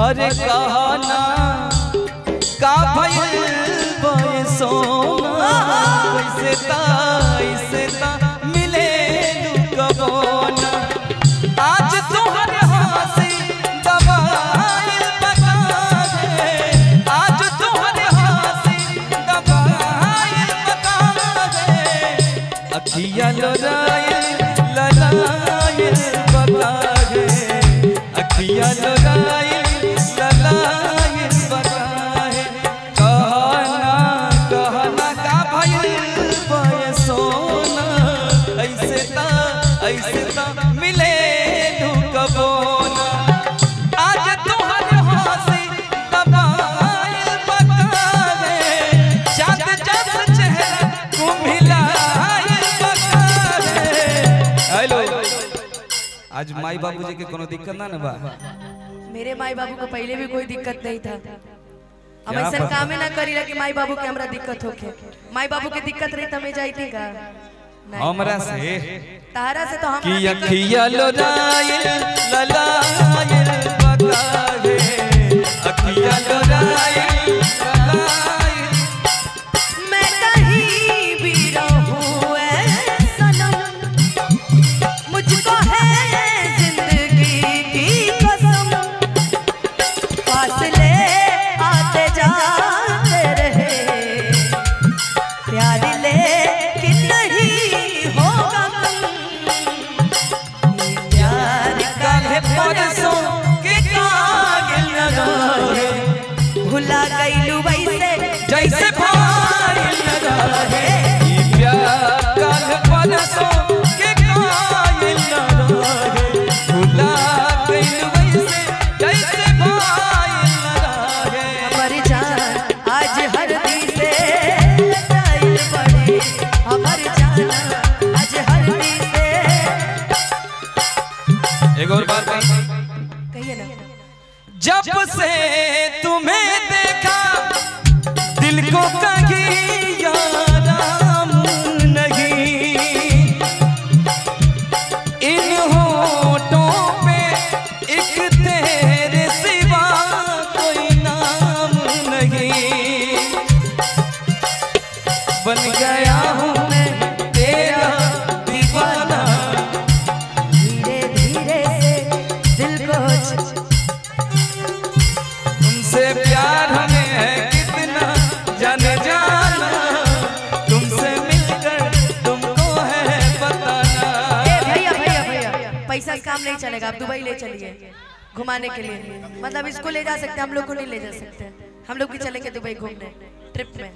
अरे कहना का भइल सोना कैसे ता मिले दुखबोना आज तुहर हंसी दबाइल बा काहे आज तुहर हंसी दबाइल बा काहे अंखिया लोराइल बा काहे अंखिया लोराइल आज माई बाबू जी के कोनो दिक्कत ना बा। मेरे माई बाबू को पहले भी कोई दिक्कत नहीं था। हम ऐसा कामे ना करीला कि माई बाबू के हमरा दिक्कत होके। माई बाबू के दिक्कत रही तमे जाइती का हमरा से तारा से तो हम कि अंखिया लोराइल ललाइल बा काहे अंखिया लोराइल ललाइल जब से तुम्हें देखा दिल को कहीं आराम नहीं इन होठों पे एक तेरे सिवा कोई नाम नहीं बन गया हूँ मैं तेरा दीवाना धीरे धीरे दिल को काम नहीं चलेगा। आप दुबई ले चलिए घुमाने के लिए, मतलब इसको ले जा सकते हैं, हम लोग को नहीं ले जा सकते। हम लोग भी चलेंगे दुबई घूमने ट्रिप में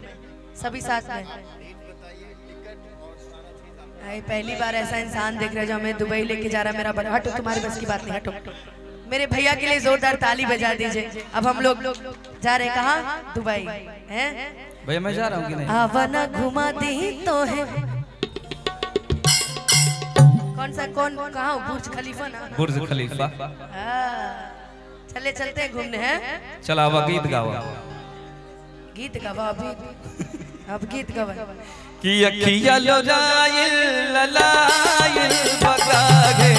सभी साथ में। पहली बार ऐसा इंसान देख रहे जो हमें दुबई लेके जा रहा है। मेरा बड़ा हटो, तुम्हारी बस की बात नहीं, हटो। मेरे भैया के लिए जोरदार ताली बजा दीजिए। अब हम लोग जा रहे कहाँ? दुबई है भैया, मैं जा रहा हूँ। आवाना घुमा दी तो है कौन सा कौन कहा? बुर्ज खलीफा ना, बुर्ज खलीफा। चले चलते हैं घूमने हैं। चलावा गीत गावा, गीत गावा अभी अब गीत गावा कि अंखिया लोराइल ललाइल बा काहे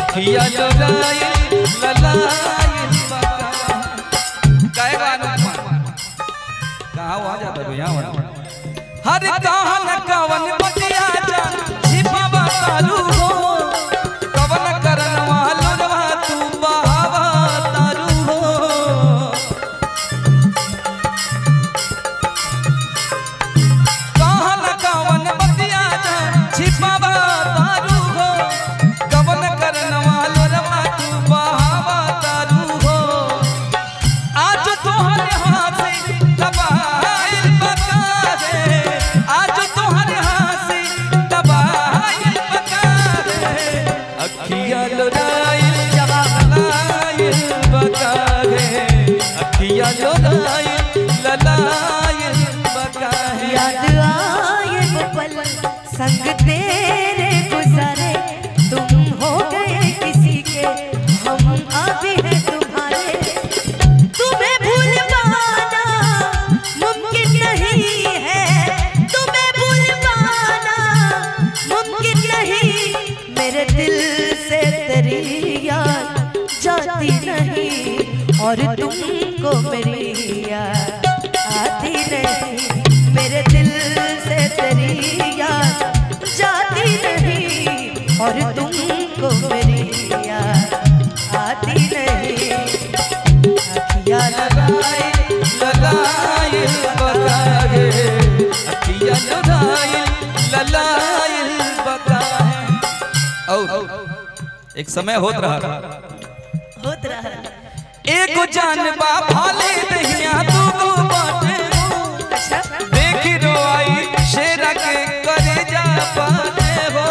अंखिया लोराइल ललाइल बा काहे। काहे गाना कहा आ जाता है यहां हर कहन कवन बतिया जा तारू हो कवन करन वाला रवा तू बहावा तारू हो कहन कवन बतिया जा छिपावा तारू हो कवन करन वाला रवा तू बहावा तारू हो आज तोहरे हाथ से दबाइल बा काहे आज तोहरे हाथ से दबाइल अंखिया लोराइल बा काहे अंखिया लोराइल ललाइल बा काहे। याद आए वो पल संग तेरे गुजरे तुम हो गए किसी के हम अभी हैं तुम्हारे तुम्हें भूल पाना मुमकिन नहीं है तुम्हें भूल पाना मुमकिन नहीं मेरे दिल से तेरी याद जाती नहीं और तुमको मेरी याद आती नहीं, मेरे दिल से तेरी याद जाती नहीं, और तुमको मेरी याद आती नहीं। अंखिया लोराइल लोराइल बा काहे, अंखिया लोराइल लोराइल बा काहे। एक समय होत रहा एको जान बा भाले दहिया दूगो बाटे, देखी रोआई शेरा के करे जा पाले हो।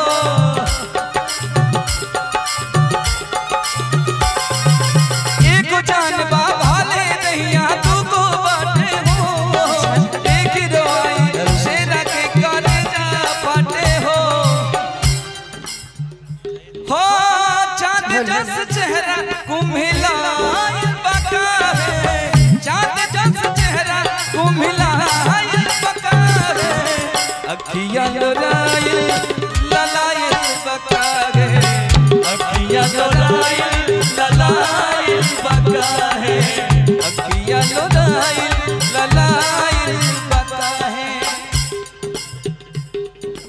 एको जान बा भाले दहिया दूगो बाटे हो, देखी रोआई शेरा के करे जा पाले हो। चांद जस चेहरा कुम्हिला अंखिया लोराइल लोराइल बा काहे, अंखिया लोराइल लोराइल बा काहे, अंखिया लोराइल लोराइल बा काहे।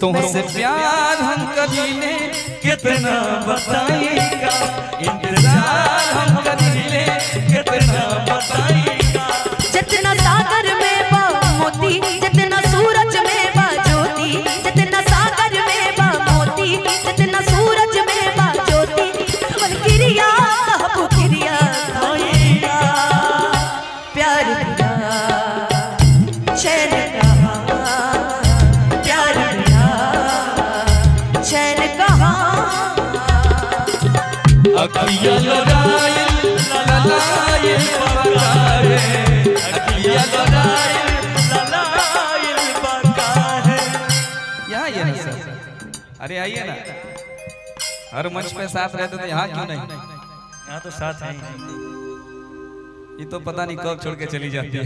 तुमसे प्यार हम करीले कितना बताएगा, इंतजार हम करीले कितना बताएगा। जितना सागर में बा मोती, जितना सूरज में अंखिया लोराइल लोराइल बा काहे, अंखिया लोराइल लोराइल बा काहे। यहाँ आइए ना सर, अरे आइए ना, हर मंच पे साथ रहते तो यहाँ क्यों नहीं? यहाँ तो साथ है, ये तो पता नहीं कब छोड़ के चली जाती है।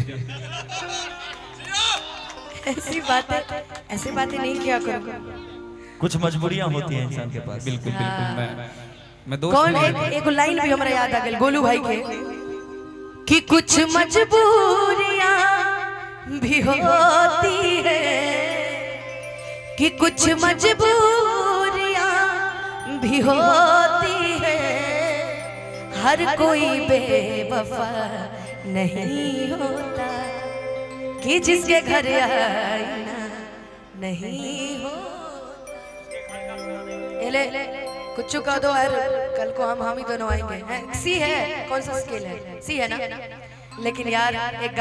ऐसी बातें नहीं किया करो, कुछ मजबूरियाँ होती हैं इंसान के पास। बिल्कुल बिल्कुल। मैं कौन एक लाइन भी हमारा याद आ गई गोलू भाई के कि कुछ मजबूरियां भी होती है, कि कुछ मजबूरियां भी होती है, हर कोई बेवफा नहीं होता, कि जिसके घर आईना नहीं होता। कुछ का दो यार, कल को हम ही दोनों आएंगे। सी है, कौन सा स्केल है? सी है ना, लेकिन यार एक